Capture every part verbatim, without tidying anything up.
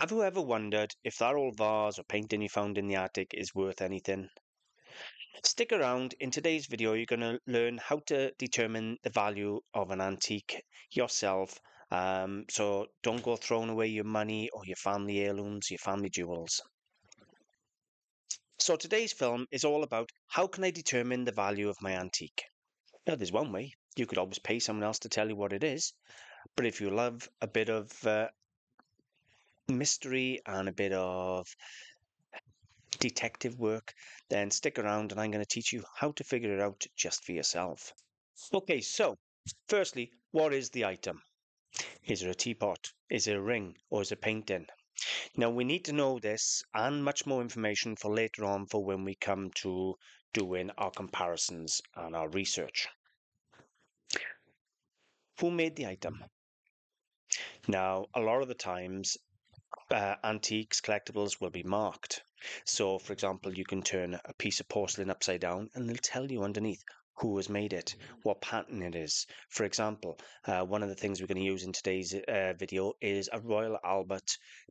Have you ever wondered if that old vase or painting you found in the attic is worth anything? Stick around. In today's video, you're going to learn how to determine the value of an antique yourself. Um, so don't go throwing away your money or your family heirlooms, your family jewels. So today's film is all about how can I determine the value of my antique? Now, there's one way. You could always pay someone else to tell you what it is. But if you love a bit of uh, mystery and a bit of detective work, then stick around and I'm going to teach you how to figure it out just for yourself. Okay, so firstly, what is the item? Is it a teapot? Is it a ring? Or is it a painting? Now we need to know this and much more information for later on for when we come to doing our comparisons and our research. Who made the item? Now, a lot of the times, Uh, antiques, collectibles will be marked. So, for example, you can turn a piece of porcelain upside down and they'll tell you underneath who has made it, what pattern it is. For example, uh, one of the things we're going to use in today's uh, video is a Royal Albert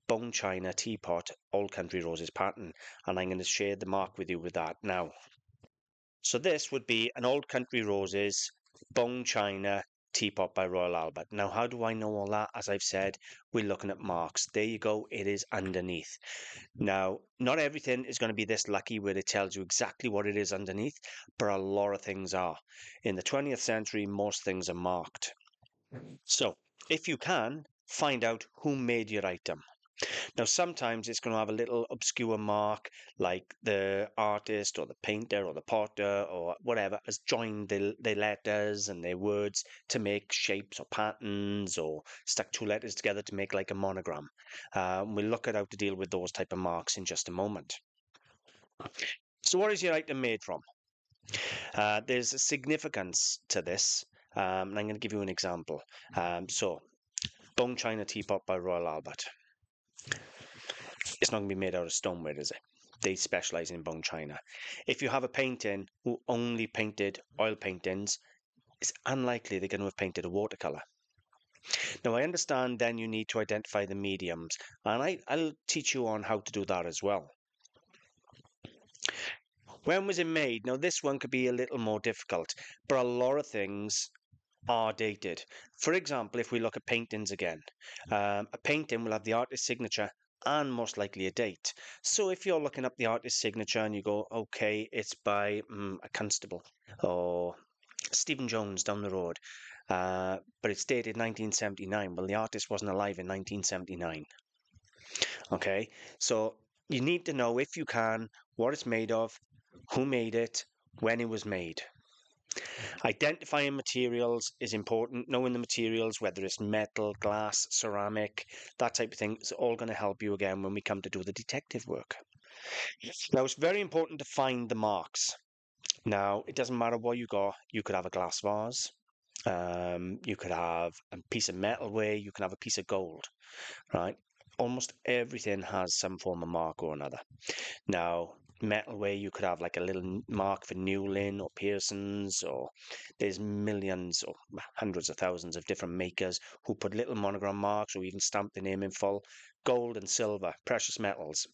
Bone China teapot, Old Country Roses pattern. And I'm going to share the mark with you with that now. So this would be an Old Country Roses Bone China teapot by Royal Albert. Now, how do I know all that? As I've said, we're looking at marks. There you go. It is underneath. Now, not everything is going to be this lucky where it tells you exactly what it is underneath, but a lot of things are. In the twentieth century, most things are marked. So, if you can, find out who made your item. Now, sometimes it's going to have a little obscure mark, like the artist or the painter or the potter or whatever has joined the, the letters and their words to make shapes or patterns, or stuck two letters together to make like a monogram. Um, we'll look at how to deal with those type of marks in just a moment. So what is your item made from? Uh, there's a significance to this, um, and I'm going to give you an example. Um, so, Bone China teapot by Royal Albert. It's not going to be made out of stoneware, is it? They specialize in bone china. If you have a painting who only painted oil paintings, it's unlikely they're going to have painted a watercolor. Now, I understand then you need to identify the mediums, and I, I'll teach you on how to do that as well. When was it made? Now, this one could be a little more difficult, but a lot of things are dated. For example, if we look at paintings again, um, a painting will have the artist's signature and most likely a date. So if you're looking up the artist's signature and you go, okay, it's by mm, a constable or Stephen Jones down the road, uh, but it's dated nineteen seventy-nine. Well, the artist wasn't alive in nineteen seventy-nine. Okay, so you need to know, if you can, what it's made of, who made it, when it was made. Identifying materials is important. Knowing the materials, whether it's metal, glass, ceramic, that type of thing, is all going to help you again when we come to do the detective work. Now, it's very important to find the marks. Now, it doesn't matter what you got. You could have a glass vase. Um, you could have a piece of metalware. You can have a piece of gold, right? Almost everything has some form of mark or another. Now, metalware, you could have like a little mark for Newlin or Pearson's, or there's millions or hundreds of thousands of different makers who put little monogram marks or even stamp the name in full. Gold and silver, precious metals.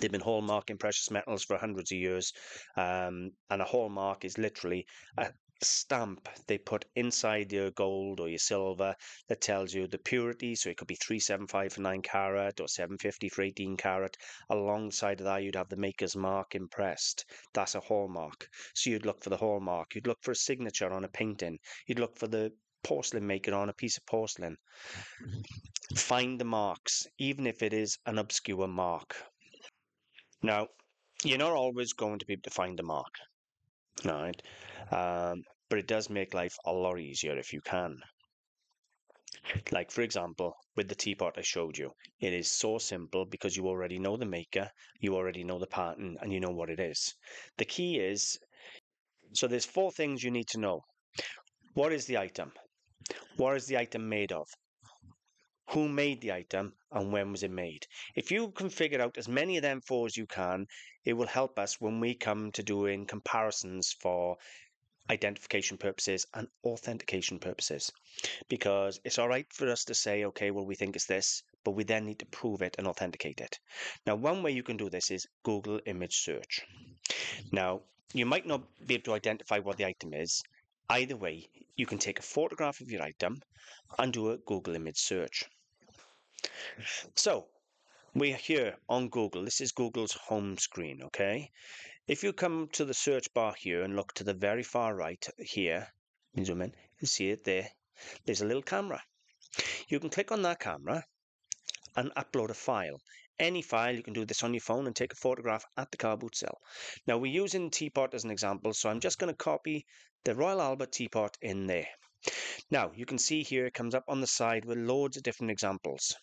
They've been hallmarking precious metals for hundreds of years, um, and a hallmark is literally a stamp they put inside your gold or your silver that tells you the purity. So it could be three seventy-five for nine carat or seven fifty for eighteen carat. Alongside of that, you'd have the maker's mark impressed. That's a hallmark. So you'd look for the hallmark. You'd look for a signature on a painting. You'd look for the porcelain maker on a piece of porcelain. Find the marks, even if it is an obscure mark. Now, you're not always going to be able to find the mark. All right, um, but it does make life a lot easier if you can. Like, for example, with the teapot I showed you, it is so simple because you already know the maker, you already know the pattern, and you know what it is. The key is, so there's four things you need to know. What is the item? What is the item made of? Who made the item, and when was it made? If you can figure out as many of them four as you can, it will help us when we come to doing comparisons for identification purposes and authentication purposes, because it's all right for us to say, okay, well, we think it's this, but we then need to prove it and authenticate it. Now, one way you can do this is Google image search. Now, you might not be able to identify what the item is. Either way, you can take a photograph of your item and do a Google image search. So we're here on Google. This is Google's home screen, okay? If you come to the search bar here and look to the very far right here, zoom in, you see it there. There's a little camera. You can click on that camera and upload a file. Any file, you can do this on your phone and take a photograph at the car boot sale. Now we're using teapot as an example, so I'm just going to copy the Royal Albert teapot in there. Now you can see here it comes up on the side with loads of different examples.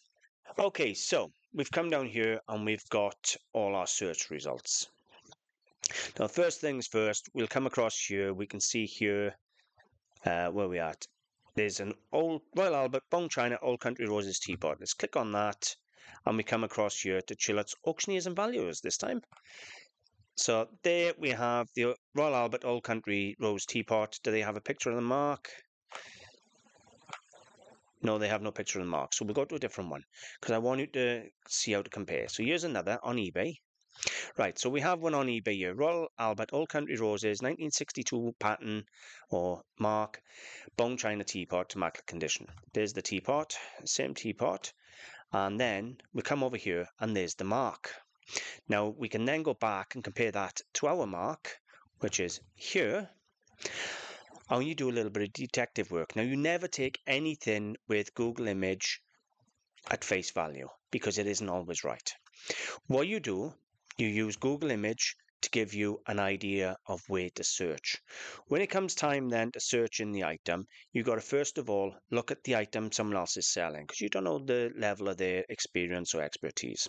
Okay, so we've come down here and we've got all our search results. Now first things first, we'll come across here, we can see here uh, where we are. There's an old Royal Albert Bone China Old Country Roses teapot. Let's click on that and we come across here to Chillott's Auctioneers and Valuers this time. So there we have the Royal Albert Old Country Rose teapot. Do they have a picture of the mark? No, they have no picture of the mark. So we'll go to a different one because I want you to see how to compare. So here's another on eBay. Right, so we have one on eBay here, Royal Albert Old Country Roses, nineteen sixty-two pattern or mark, Bone China teapot, immaculate condition. There's the teapot, same teapot, and then we come over here and there's the mark. Now we can then go back and compare that to our mark, which is here, and you do a little bit of detective work. Now you never take anything with Google Image at face value because it isn't always right. What you do, you use Google Image to give you an idea of where to search. When it comes time then to search in the item, you've got to first of all look at the item someone else is selling because you don't know the level of their experience or expertise.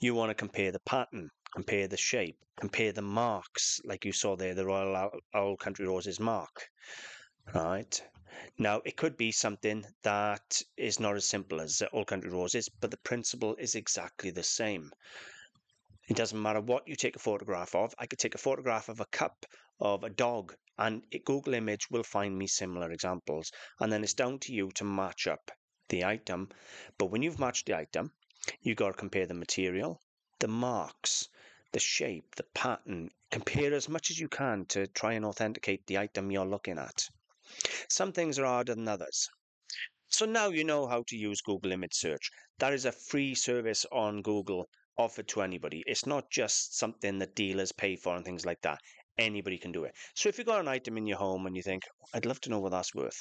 You want to compare the pattern, compare the shape, compare the marks, like you saw there, the Royal Old Country Roses mark. Right. Now, it could be something that is not as simple as the Old Country Roses, but the principle is exactly the same. It doesn't matter what you take a photograph of. I could take a photograph of a cup, of a dog, and Google Image will find me similar examples. And then it's down to you to match up the item. But when you've matched the item, you've got to compare the material, the marks, the shape, the pattern. Compare as much as you can to try and authenticate the item you're looking at. Some things are harder than others. So now you know how to use Google Image Search. That is a free service on Google offered to anybody. It's not just something that dealers pay for and things like that. Anybody can do it. So if you've got an item in your home and you think, I'd love to know what that's worth.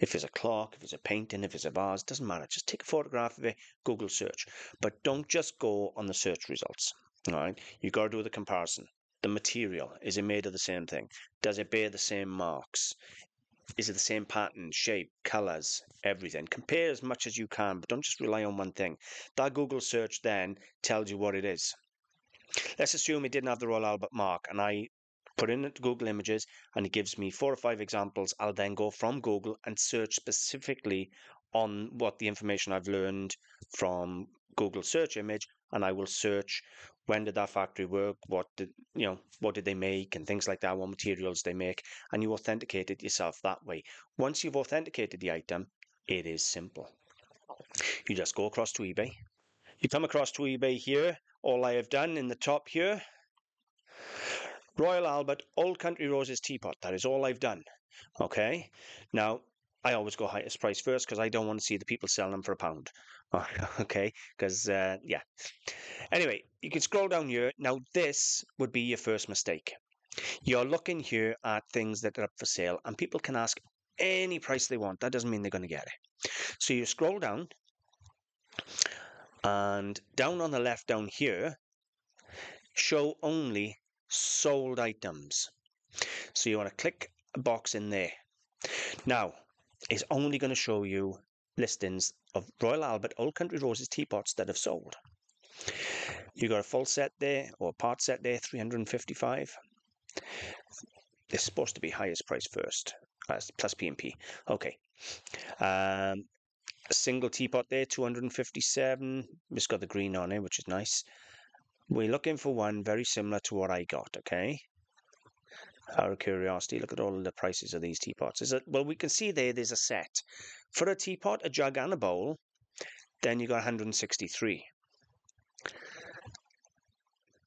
If it's a clock, if it's a painting, if it's a vase, doesn't matter. Just take a photograph of it, Google search. But don't just go on the search results. All right? You've got to do the comparison. The material, is it made of the same thing? Does it bear the same marks? Is it the same pattern, shape, colours, everything? Compare as much as you can, but don't just rely on one thing. That Google search then tells you what it is. Let's assume it didn't have the Royal Albert mark, and I put in Google Images, and it gives me four or five examples. I'll then go from Google and search specifically on what the information I've learned from Google search image, and I will search when did that factory work, what did you know, what did they make, and things like that, what materials they make, and you authenticate it yourself that way. Once you've authenticated the item, it is simple. You just go across to eBay. You come across to eBay here. All I have done in the top here, Royal Albert Old Country Roses teapot. That is all I've done. Okay. Now, I always go highest price first because I don't want to see the people selling them for a pound. Okay, because, uh, yeah. Anyway, you can scroll down here. Now, this would be your first mistake. You're looking here at things that are up for sale, and people can ask any price they want. That doesn't mean they're going to get it. So you scroll down, and down on the left down here, show only sold items. So you want to click a box in there. Now, it's only going to show you listings of Royal Albert Old Country Roses teapots that have sold. You got a full set there or a part set there, three hundred fifty-five. It's supposed to be highest price first, plus P and P. Okay. Um, a single teapot there, two hundred fifty-seven. It's got the green on it, which is nice. We're looking for one very similar to what I got, okay? out of curiosity. Look at all the prices of these teapots. Is it, well, we can see there, there's a set. For a teapot, a jug, and a bowl, then you got one hundred sixty-three.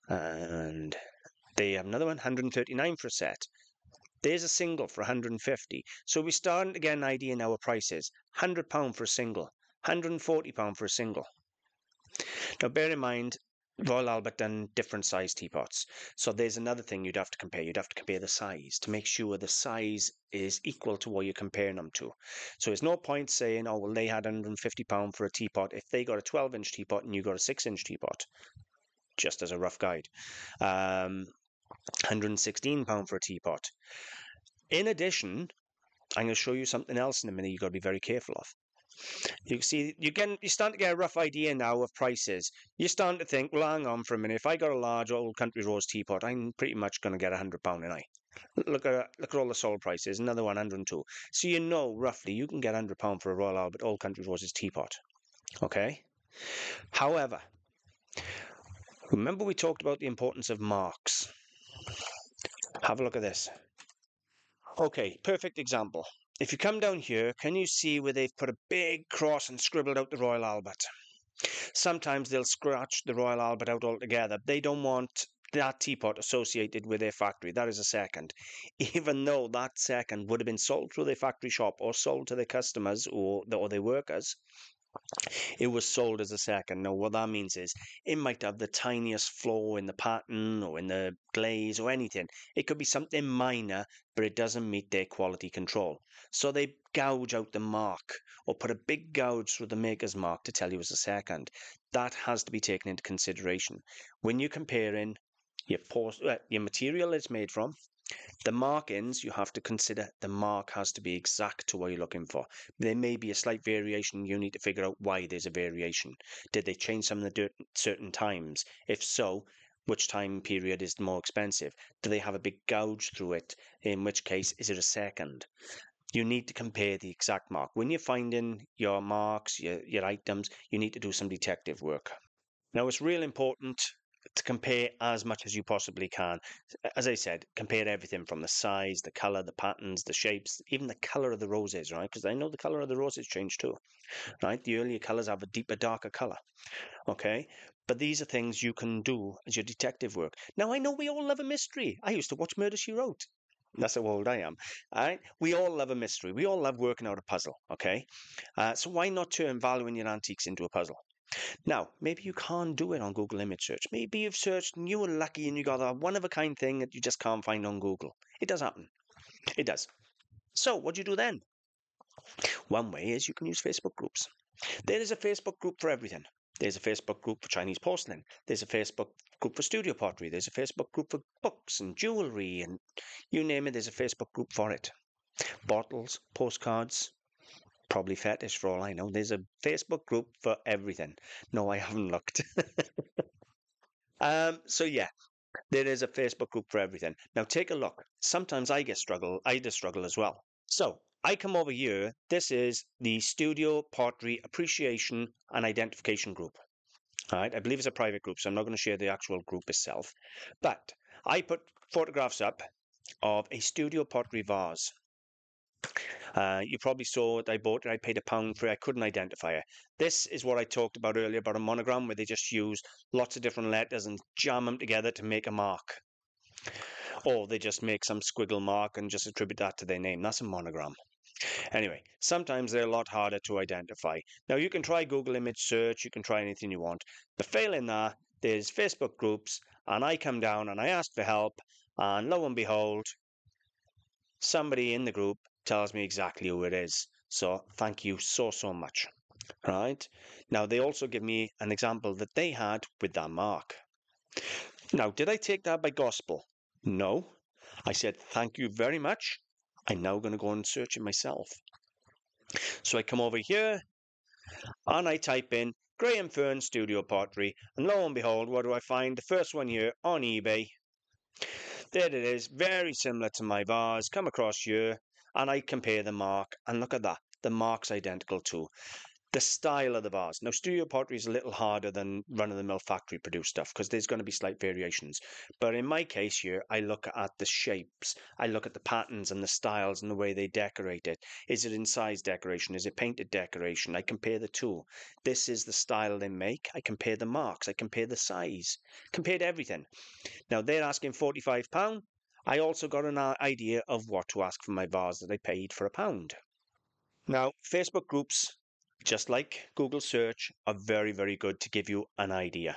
And they have another one, one hundred thirty-nine for a set. There's a single for one hundred fifty. So we're starting to get an idea in our prices. one hundred pounds for a single, one hundred forty pounds for a single. Now, bear in mind, Royal Albert done different size teapots. So there's another thing you'd have to compare. You'd have to compare the size to make sure the size is equal to what you're comparing them to. So there's no point saying, oh, well, they had one hundred fifty pounds for a teapot if they got a twelve inch teapot and you got a six inch teapot, just as a rough guide. Um, one hundred sixteen pounds for a teapot. In addition, I'm going to show you something else in a minute you've got to be very careful of. You can see, you can, you're starting to get a rough idea now of prices. You're starting to think, well, hang on for a minute. If I got a large Old Country Rose teapot, I'm pretty much going to get one hundred pounds a night. Look at look at all the sold prices, another one, one hundred two. So you know roughly you can get one hundred pounds for a Royal Albert Old Country Roses teapot. Okay? However, remember we talked about the importance of marks. Have a look at this. Okay, perfect example. If you come down here, can you see where they've put a big cross and scribbled out the Royal Albert? Sometimes they'll scratch the Royal Albert out altogether. They don't want that teapot associated with their factory. That is a second. Even though that second would have been sold through their factory shop or sold to their customers or, the, or their workers, it was sold as a second. Now, what that means is it might have the tiniest flaw in the pattern or in the glaze or anything. It could be something minor, but it doesn't meet their quality control. So they gouge out the mark or put a big gouge through the maker's mark to tell you it's a second. That has to be taken into consideration. When you're comparing your, post, uh, your material it's made from, the markings, you have to consider the mark has to be exact to what you're looking for. There may be a slight variation. You need to figure out why there's a variation. Did they change some of the certain times? If so, which time period is more expensive? Do they have a big gouge through it? In which case, is it a second? You need to compare the exact mark. When you're finding your marks, your, your items, you need to do some detective work. Now, it's real important to compare as much as you possibly can. As I said, compare everything from the size, the color, the patterns, the shapes, even the color of the roses, right? Because I know the color of the roses changed too, right? The earlier colors have a deeper, darker color, okay? But these are things you can do as your detective work. Now, I know we all love a mystery. I used to watch Murder, She Wrote. That's how old I am, all right? We all love a mystery. We all love working out a puzzle, okay? Uh, so why not turn value in your antiques into a puzzle? Now, maybe you can't do it on Google Image search. Maybe you've searched and you were lucky and you got a one-of-a-kind thing that you just can't find on Google. It does happen. It does. So what do you do then? One way is you can use Facebook groups. There is a Facebook group for everything. There's a Facebook group for Chinese porcelain. There's a Facebook group for studio pottery. There's a Facebook group for books and jewelry and you name it, there's a Facebook group for it. Bottles, postcards, probably fetish for all I know. There's a Facebook group for everything. No, I haven't looked. um, so yeah, there is a Facebook group for everything. Now take a look. Sometimes I get struggle. I do struggle as well. So I come over here. This is the Studio Pottery Appreciation and Identification Group. All right, I believe it's a private group, so I'm not going to share the actual group itself. But I put photographs up of a studio pottery vase. Uh, you probably saw it. I bought it. I paid a pound for it. I couldn't identify it. This is what I talked about earlier about a monogram where they just use lots of different letters and jam them together to make a mark. Or they just make some squiggle mark and just attribute that to their name. That's a monogram. Anyway, sometimes they're a lot harder to identify. Now, you can try Google Image search. You can try anything you want. But failing that, there's Facebook groups. And I come down and I ask for help. And lo and behold, somebody in the group tells me exactly who it is. So thank you so, so much. Right? Now, they also give me an example that they had with that mark. Now, did I take that by gospel? No. I said, thank you very much. I'm now going to go and search it myself. So I come over here and I type in Graham Fern Studio Pottery. And lo and behold, what do I find? The first one here on eBay. There it is. Very similar to my vase. Come across here. And I compare the mark, and look at that. The mark's identical too. the style of the vase. Now, studio pottery is a little harder than run-of-the-mill factory-produced stuff because there's going to be slight variations. But in my case here, I look at the shapes. I look at the patterns and the styles and the way they decorate it. Is it incised decoration? Is it painted decoration? I compare the two. This is the style they make. I compare the marks. I compare the size. Compared everything. Now, they're asking forty-five pounds. I also got an idea of what to ask for my vase that I paid for a pound. Now, Facebook groups, just like Google search, are very, very good to give you an idea.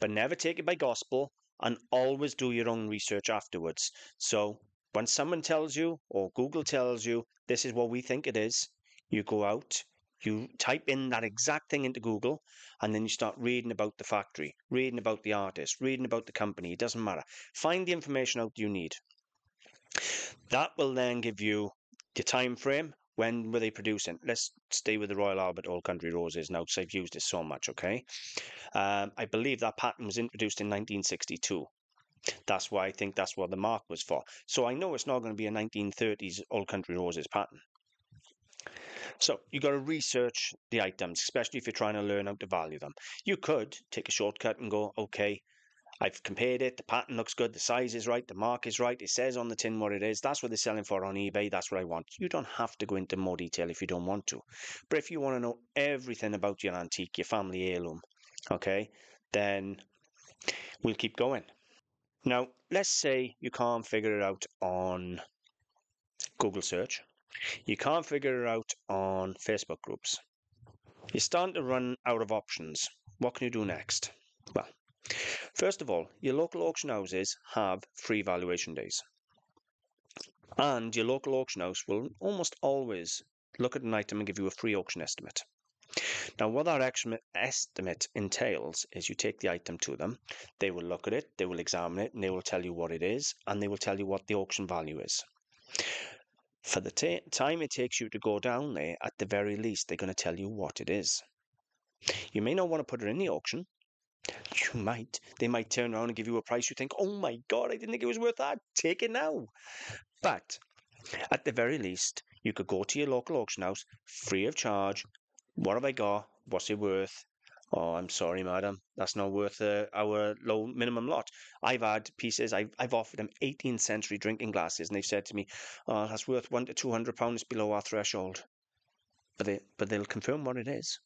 But never take it by gospel, and always do your own research afterwards. So when someone tells you, or Google tells you, this is what we think it is, you go out, you type in that exact thing into Google, and then you start reading about the factory, reading about the artist, reading about the company. It doesn't matter. Find the information out you need. That will then give you your time frame. When were they producing? Let's stay with the Royal Albert Old Country Roses now, because I've used it so much, okay? Um, I believe that pattern was introduced in nineteen sixty-two. That's why I think that's what the mark was for. So I know it's not going to be a nineteen thirties Old Country Roses pattern. So you've got to research the items, especially if you're trying to learn how to value them. You could take a shortcut and go, okay, I've compared it, the pattern looks good, the size is right, the mark is right, it says on the tin what it is, that's what they're selling for on eBay, that's what I want. You don't have to go into more detail if you don't want to. But if you want to know everything about your antique, your family heirloom, okay, then we'll keep going. Now, let's say you can't figure it out on Google search. You can't figure it out on Facebook groups. You're starting to run out of options. What can you do next? Well, first of all, your local auction houses have free valuation days. And your local auction house will almost always look at an item and give you a free auction estimate. Now, what that estimate entails is you take the item to them, they will look at it, they will examine it, and they will tell you what it is, and they will tell you what the auction value is. For the t time it takes you to go down there, at the very least, they're going to tell you what it is. You may not want to put it in the auction. You might. They might turn around and give you a price you think, oh my God, I didn't think it was worth that. Take it now. But at the very least, you could go to your local auction house, free of charge. What have I got? What's it worth? Oh, I'm sorry, madam. That's not worth uh, our low minimum lot. I've had pieces. I've, I've offered them eighteenth century drinking glasses, and they've said to me, oh, that's worth one to two hundred pounds below our threshold. But they, but they'll confirm what it is.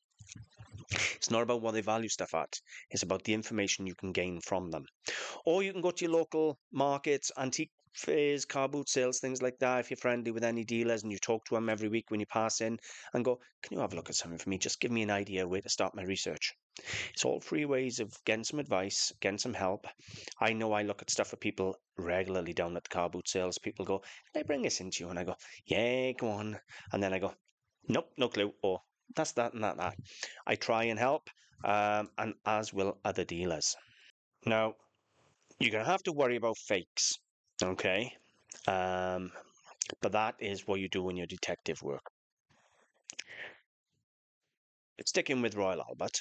It's not about what they value stuff at. It's about the information you can gain from them. Or you can go to your local markets, antique fairs, car boot sales, things like that, if you're friendly with any dealers and you talk to them every week when you pass in, and go, can you have a look at something for me? Just give me an idea where to start my research. It's all free ways of getting some advice, getting some help. I know I look at stuff for people regularly down at the car boot sales. People go, can I bring this into you? And I go, yeah, go on. And then I go, nope, no clue. Or that's that and that and that. I try and help, um, and as will other dealers. Now, you're going to have to worry about fakes. Okay, um, but that is what you do in your detective work. Sticking with Royal Albert,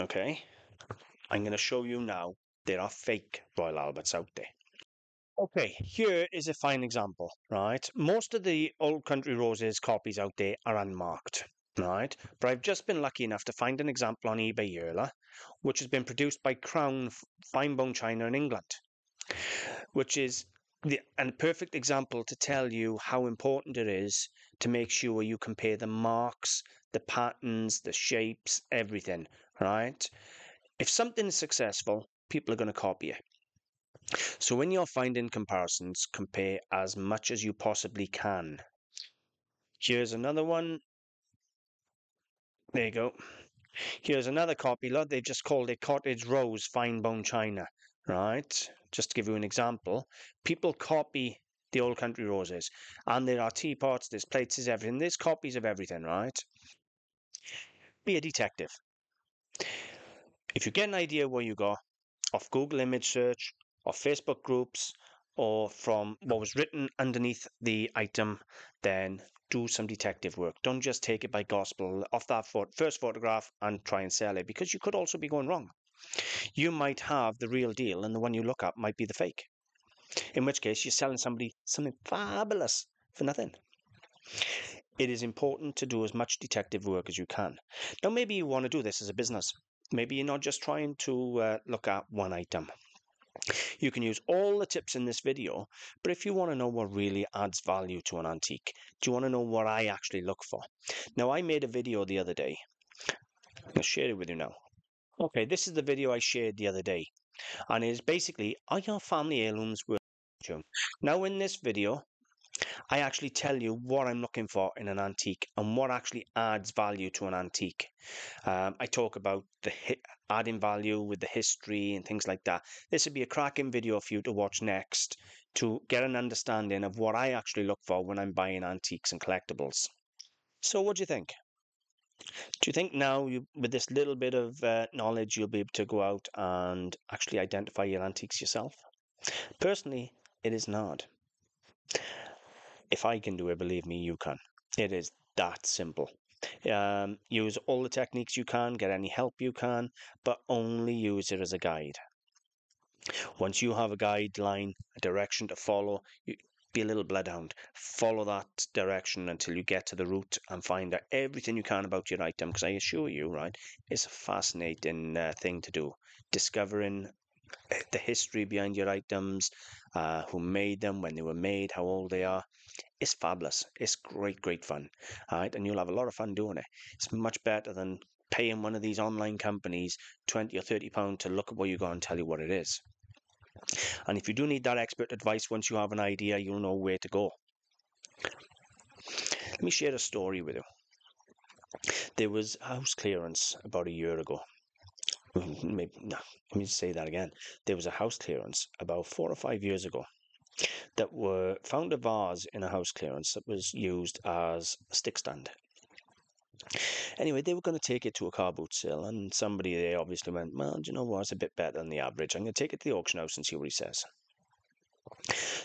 okay, I'm going to show you now there are fake Royal Alberts out there. Okay, here is a fine example, right? Most of the Old Country Roses copies out there are unmarked, right? But I've just been lucky enough to find an example on eBay earlier, which has been produced by Crown Fine Bone China in England, which is the, and a perfect example to tell you how important it is to make sure you compare the marks, the patterns, the shapes, everything, right? If something is successful, people are going to copy it. So when you're finding comparisons, compare as much as you possibly can. Here's another one. There you go. Here's another copy lot. They've just called it Cottage Rose Fine Bone China, right? Just to give you an example, people copy the Old Country Roses, and there are teapots, there's plates, there's everything, there's copies of everything, right? Be a detective. If you get an idea where you got off Google Image search, or Facebook groups, or from what was written underneath the item, then do some detective work. Don't just take it by gospel off that first photograph and try and sell it, because you could also be going wrong. You might have the real deal, and the one you look up might be the fake. In which case, you're selling somebody something fabulous for nothing. it is important to do as much detective work as you can. Now, maybe you want to do this as a business. Maybe you're not just trying to uh, look at one item. You can use all the tips in this video, but if you want to know what really adds value to an antique, do you want to know what I actually look for? Now, I made a video the other day. I'll share it with you now. Okay, this is the video I shared the other day, and it is basically, are your family heirlooms worth you? Now, in this video, I actually tell you what I'm looking for in an antique and what actually adds value to an antique. Um, I talk about the hi- adding value with the history and things like that. This would be a cracking video for you to watch next to get an understanding of what I actually look for when I'm buying antiques and collectibles. So what do you think? Do you think now you, with this little bit of uh, knowledge, you'll be able to go out and actually identify your antiques yourself? Personally, it is not. If I can do it, believe me, you can. It is that simple. Um, use all the techniques you can, get any help you can, but only use it as a guide. Once you have a guideline, a direction to follow, you, be a little bloodhound. Follow that direction until you get to the root and find out everything you can about your item, because I assure you, right, it's a fascinating uh, thing to do. Discovering the history behind your items, uh, who made them, when they were made, how old they are. It's fabulous. It's great, great fun. All right, and you'll have a lot of fun doing it. It's much better than paying one of these online companies twenty or thirty pounds to look at what you got and tell you what it is. And if you do need that expert advice, once you have an idea, you'll know where to go. Let me share a story with you. There was house clearance about a year ago. Maybe, no, let me say that again. There was a house clearance about four or five years ago that were found a vase in a house clearance that was used as a stick stand. Anyway, they were going to take it to a car boot sale, and somebody there obviously went, well, do you know what, it's a bit better than the average. I'm going to take it to the auction house and see what he says.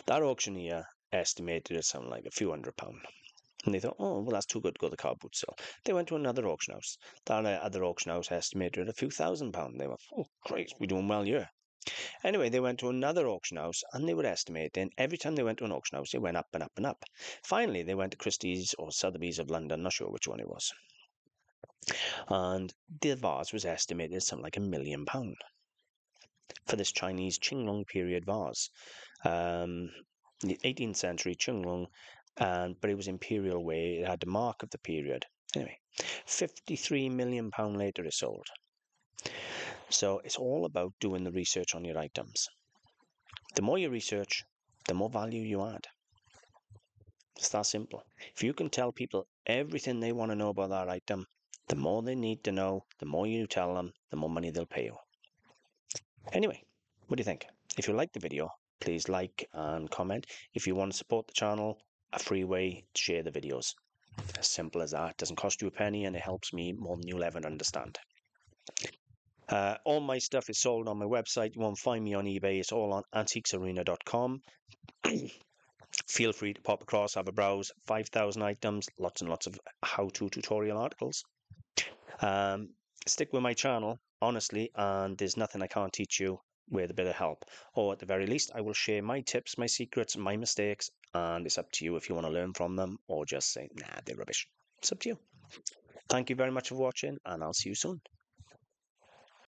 That auctioneer estimated it something like a few hundred pounds. And they thought, oh, well, that's too good to go to the car boot sale. They went to another auction house. That other auction house estimated a few thousand pounds. They were, oh, great, we're doing well here. Anyway, they went to another auction house, and they were estimating. Every time they went to an auction house, they went up and up and up. Finally, they went to Christie's or Sotheby's of London, not sure which one it was. And the vase was estimated at something like a million pounds for this Chinese Qinglong period vase. Um, the eighteenth century Qinglong. And, but it was imperial way, it had the mark of the period. Anyway, fifty-three million pounds later it sold. So it's all about doing the research on your items. The more you research, the more value you add. It's that simple. If you can tell people everything they want to know about that item, the more they need to know, the more you tell them, the more money they'll pay you. Anyway, what do you think? If you like the video, please like and comment. If you want to support the channel, a free way to share the videos. As simple as that. It doesn't cost you a penny, and it helps me more than you'll ever understand. Uh, all my stuff is sold on my website. You won't find me on eBay. It's all on antiques arena dot com. Feel free to pop across, have a browse. five thousand items, lots and lots of how-to tutorial articles. Um, stick with my channel, honestly, and there's nothing I can't teach you with a bit of help. Or at the very least, I will share my tips, my secrets, my mistakes, and it's up to you if you want to learn from them or just say, nah, they're rubbish. It's up to you. Thank you very much for watching, and I'll see you soon.